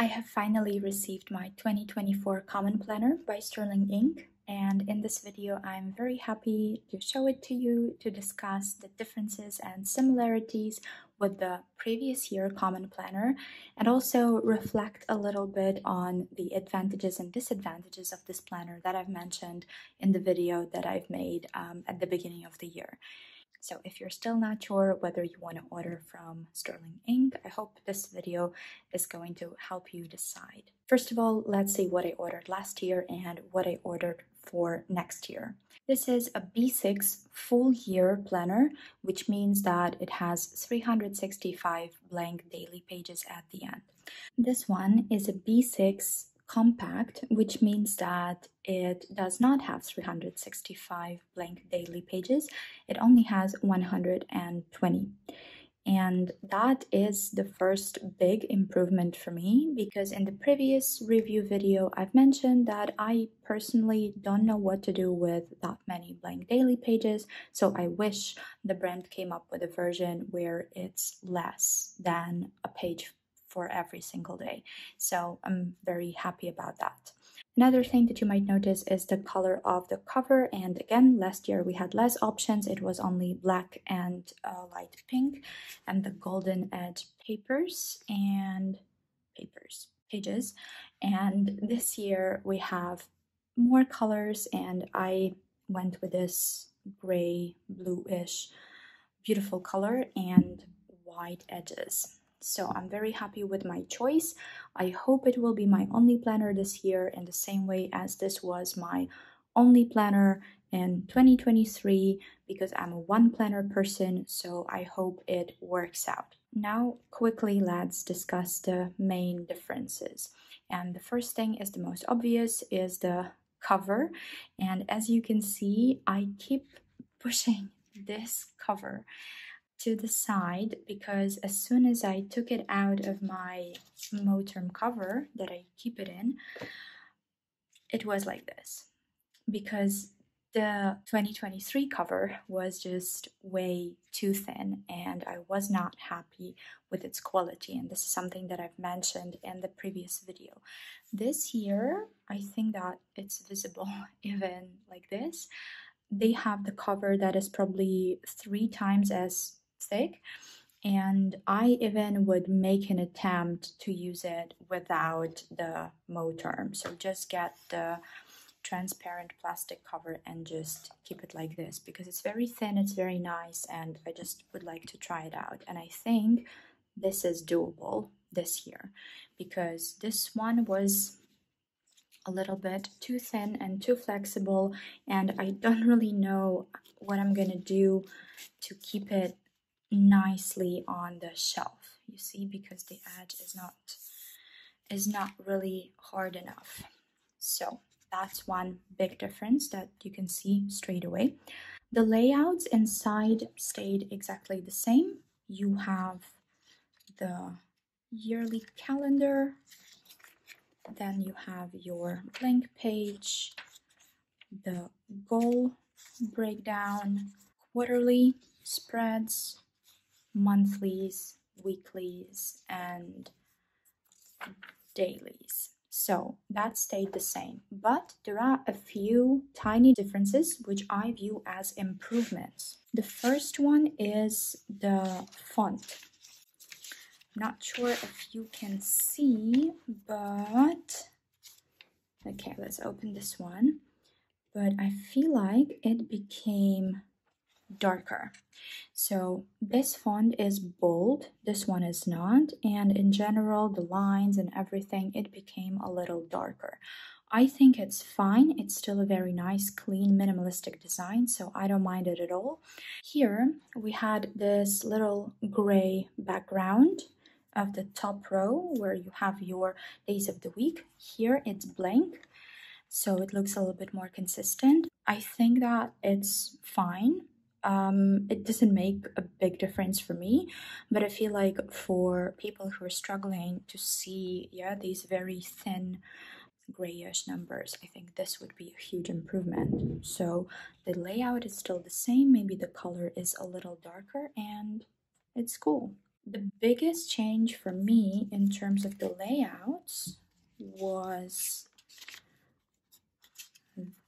I have finally received my 2024 Common Planner by Sterling Ink, and in this video I'm very happy to show it to you to discuss the differences and similarities with the previous year Common Planner and also reflect a little bit on the advantages and disadvantages of this planner that I've mentioned in the video that I've made at the beginning of the year. So if you're still not sure whether you want to order from Sterling Ink, I hope this video is going to help you decide. First of all, let's see what I ordered last year and what I ordered for next year. This is a B6 full year planner, which means that it has 365 blank daily pages at the end. This one is a B6 compact, which means that it does not have 365 blank daily pages. It only has 120. And that is the first big improvement for me, because in the previous review video, I've mentioned that I personally don't know what to do with that many blank daily pages. So I wish the brand came up with a version where it's less than a page for every single day. So I'm very happy about that. Another thing that you might notice is the color of the cover. And again, last year we had less options. It was only black and light pink, and the golden edge pages. And this year we have more colors, and I went with this gray, bluish, beautiful color and wide edges. So I'm very happy with my choice. I hope it will be my only planner this year in the same way as this was my only planner in 2023, because I'm a one planner person, so I hope it works out. Now quickly let's discuss the main differences. And the first thing is the most obvious, is the cover. And as you can see, I keep pushing this cover to the side, because as soon as I took it out of my Moterm cover that I keep it in, it was like this, because the 2023 cover was just way too thin and I was not happy with its quality, and this is something that I've mentioned in the previous video. This year I think that it's visible even like this. They have the cover that is probably 3 times as thick, and I even would make an attempt to use it without the Moterm. So just get the transparent plastic cover and just keep it like this, because it's very thin, it's very nice, and I just would like to try it out. And I think this is doable this year, because this one was a little bit too thin and too flexible, and I don't really know what I'm gonna do to keep it nicely on the shelf, you see, because the edge is not really hard enough. So that's one big difference that you can see straight away. The layouts inside stayed exactly the same. You have the yearly calendar, then you have your blank page, the goal breakdown, quarterly spreads, monthlies, weeklies, and dailies. So that stayed the same, but there are a few tiny differences which I view as improvements. The first one is the font. Not sure if you can see, but okay, let's open this one. But I feel like it became darker. So this font is bold, this one is not, and in general the lines and everything, it became a little darker. I think it's fine. It's still a very nice, clean, minimalistic design, so I don't mind it at all. Here we had this little gray background of the top row where you have your days of the week. Here it's blank, so it looks a little bit more consistent. I think that it's fine. It doesn't make a big difference for me, but I feel like for people who are struggling to see, yeah, these very thin grayish numbers, I think this would be a huge improvement. So the layout is still the same, maybe the color is a little darker, and it's cool. The biggest change for me in terms of the layouts was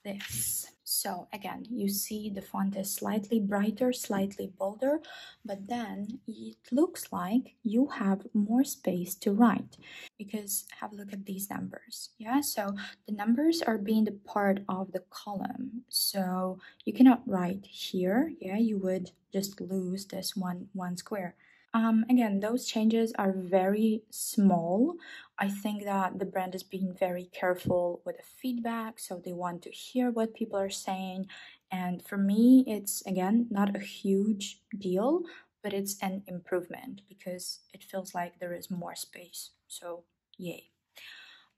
this. So again, you see the font is slightly brighter, slightly bolder, but then it looks like you have more space to write, because have a look at these numbers. Yeah, so the numbers are being the part of the column, so you cannot write here. Yeah, you would just lose this one square. Again, those changes are very small. I think that the brand is being very careful with the feedback, so they want to hear what people are saying. And for me, it's, again, not a huge deal, but it's an improvement because it feels like there is more space. So, yay.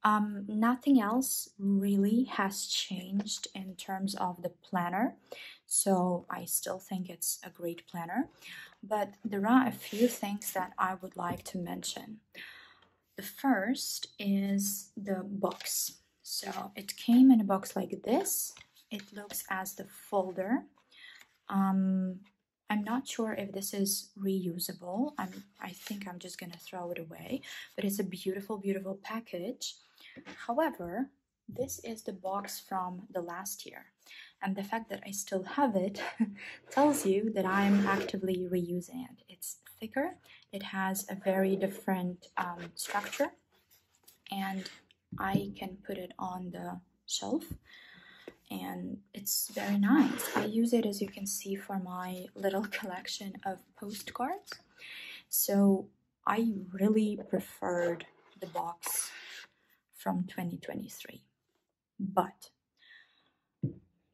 Nothing else really has changed in terms of the planner, so I still think it's a great planner, but there are a few things that I would like to mention. The first is the box. So it came in a box like this. It looks as the folder. I'm not sure if this is reusable. I think I'm just gonna throw it away, but it's a beautiful, beautiful package. However, this is the box from the last year, and the fact that I still have it tells you that I'm actively reusing it. It's thicker, it has a very different structure, and I can put it on the shelf, and it's very nice. I use it, as you can see, for my little collection of postcards, so I really preferred the box from 2023. But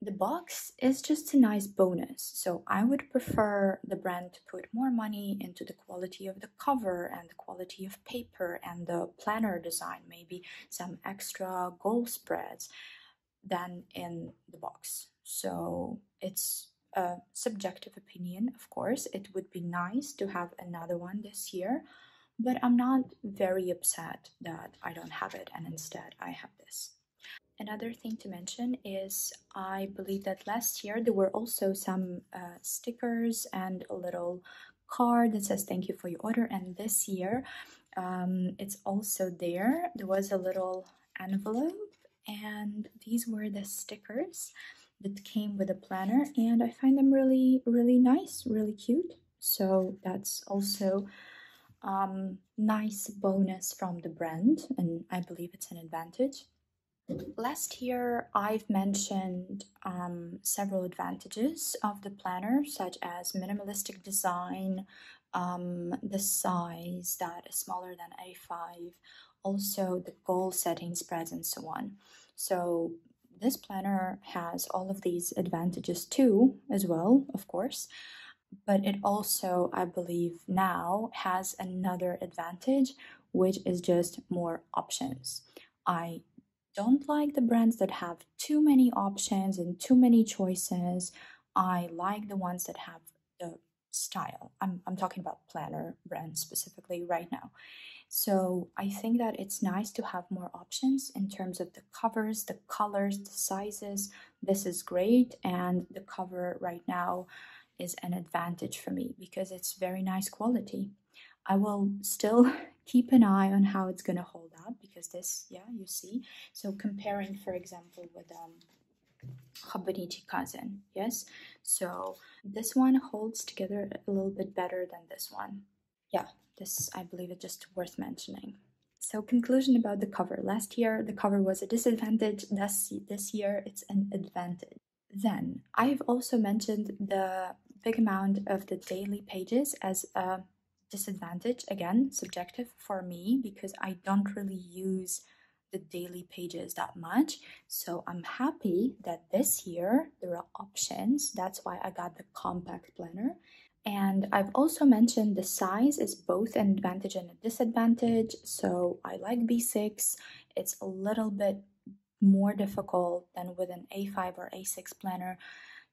the box is just a nice bonus, so I would prefer the brand to put more money into the quality of the cover and the quality of paper and the planner design, maybe some extra goal spreads, than in the box. So it's a subjective opinion, of course. It would be nice to have another one this year, but I'm not very upset that I don't have it and instead I have this. Another thing to mention is I believe that last year there were also some stickers and a little card that says thank you for your order, and this year it's also there. There was a little envelope, and these were the stickers that came with a planner, and I find them really, really nice, really cute. So that's also nice bonus from the brand, and I believe it's an advantage. Last year I've mentioned several advantages of the planner, such as minimalistic design, the size that is smaller than A5, also the goal setting spreads, and so on. So this planner has all of these advantages too, as well, of course. But it also, I believe, now has another advantage, which is just more options. I don't like the brands that have too many options and too many choices. I like the ones that have the style. I'm talking about planner brands specifically right now. So I think that it's nice to have more options in terms of the covers, the colors, the sizes. This is great, and the cover right now is an advantage for me because it's very nice quality. I will still keep an eye on how it's gonna hold up, because this, yeah, you see. So comparing, for example, with Hobonichi Cousin, yes? So this one holds together a little bit better than this one. Yeah, this, I believe, is just worth mentioning. So conclusion about the cover. Last year, the cover was a disadvantage. This year, it's an advantage. Then, I've also mentioned the big amount of the daily pages as a disadvantage, again, subjective for me, because I don't really use the daily pages that much. So I'm happy that this year there are options. That's why I got the compact planner. And I've also mentioned the size is both an advantage and a disadvantage. So I like B6. It's a little bit more difficult than with an A5 or A6 planner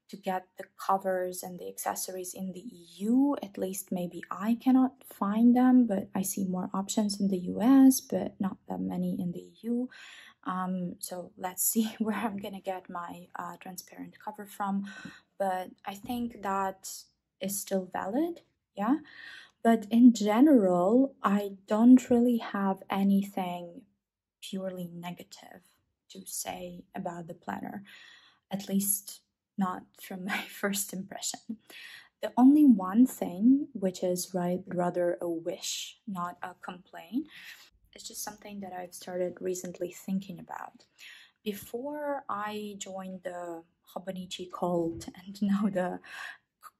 to get the covers and the accessories in the EU. At least maybe I cannot find them, but I see more options in the US, but not that many in the EU. So let's see where I'm gonna get my transparent cover from. But I think that is still valid, yeah. But in general, I don't really have anything purely negative to say about the planner, at least not from my first impression. The only one thing, which is rather a wish, not a complaint, it's just something that I've started recently thinking about. Before I joined the Hobonichi cult and now the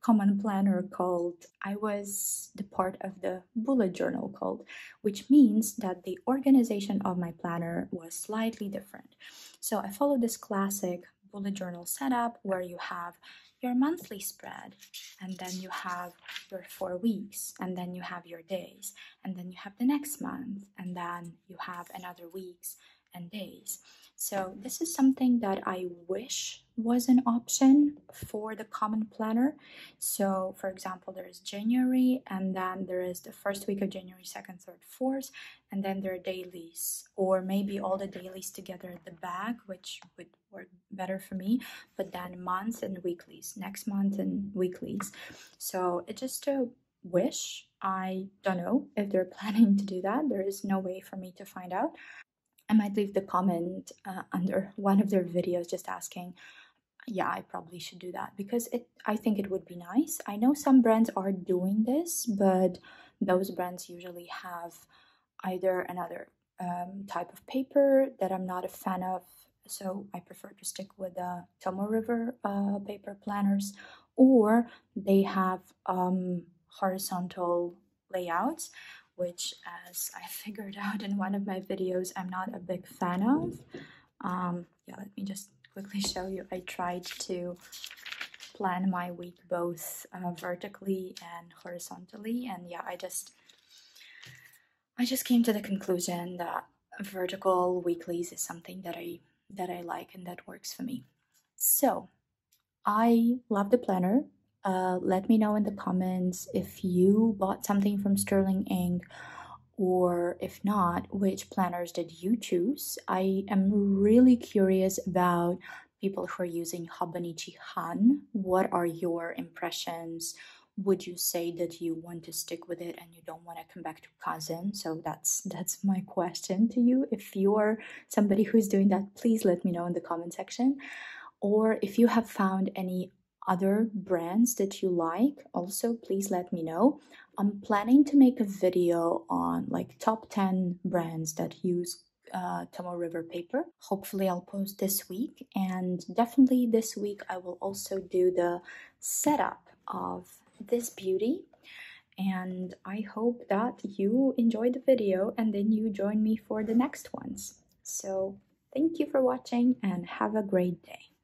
Common Planner cult, I was the part of the bullet journal cult, which means that the organization of my planner was slightly different. So I followed this classic bullet journal setup where you have your monthly spread, and then you have your 4 weeks, and then you have your days, and then you have the next month, and then you have another weeks and days. So this is something that I wish was an option for the Common Planner. So for example, there is January, and then there is the first week of January, second, third, fourth, and then there are dailies, or maybe all the dailies together at the back, which would work better for me, but then months and weeklies, next month and weeklies. So it's just a wish. I don't know if they're planning to do that. There is no way for me to find out. I might leave the comment under one of their videos just asking, yeah, I probably should do that, because I think it would be nice. I know some brands are doing this, but those brands usually have either another type of paper that I'm not a fan of, so I prefer to stick with the Tomoe River paper planners, or they have horizontal layouts, which, as I figured out in one of my videos, I'm not a big fan of. Yeah, let me just quickly show you. I tried to plan my week both vertically and horizontally, and yeah, I just came to the conclusion that vertical weeklies is something that I like and that works for me. So I love the planner. Let me know in the comments if you bought something from Sterling Ink, or if not, which planners did you choose? I am really curious about people who are using Hobonichi Han. What are your impressions? Would you say that you want to stick with it and you don't want to come back to Cousin? So that's my question to you. If you're somebody who's doing that, please let me know in the comment section. Or if you have found any other brands that you like, also please let me know. I'm planning to make a video on like top 10 brands that use Tomoe River paper. Hopefully I'll post this week, and definitely this week I will also do the setup of this beauty, and I hope that you enjoyed the video and then you join me for the next ones. So thank you for watching and have a great day.